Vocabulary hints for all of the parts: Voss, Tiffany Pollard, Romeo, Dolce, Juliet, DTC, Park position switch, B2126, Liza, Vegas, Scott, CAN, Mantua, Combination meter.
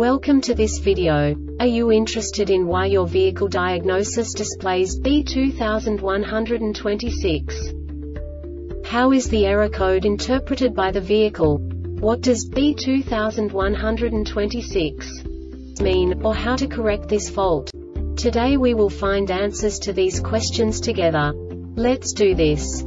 Welcome to this video. Are you interested in why your vehicle diagnosis displays B2126? How is the error code interpreted by the vehicle? What does B2126 mean, or how to correct this fault? Today we will find answers to these questions together. Let's do this.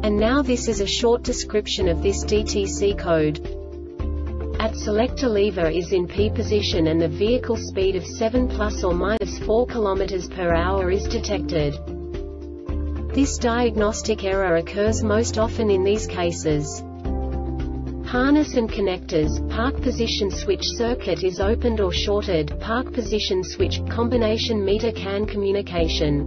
And now this is a short description of this DTC code. At selector lever is in P position and the vehicle speed of 7 ± 4 km/h is detected. This diagnostic error occurs most often in these cases. Harness and connectors, park position switch circuit is opened or shorted, park position switch, combination meter CAN communication.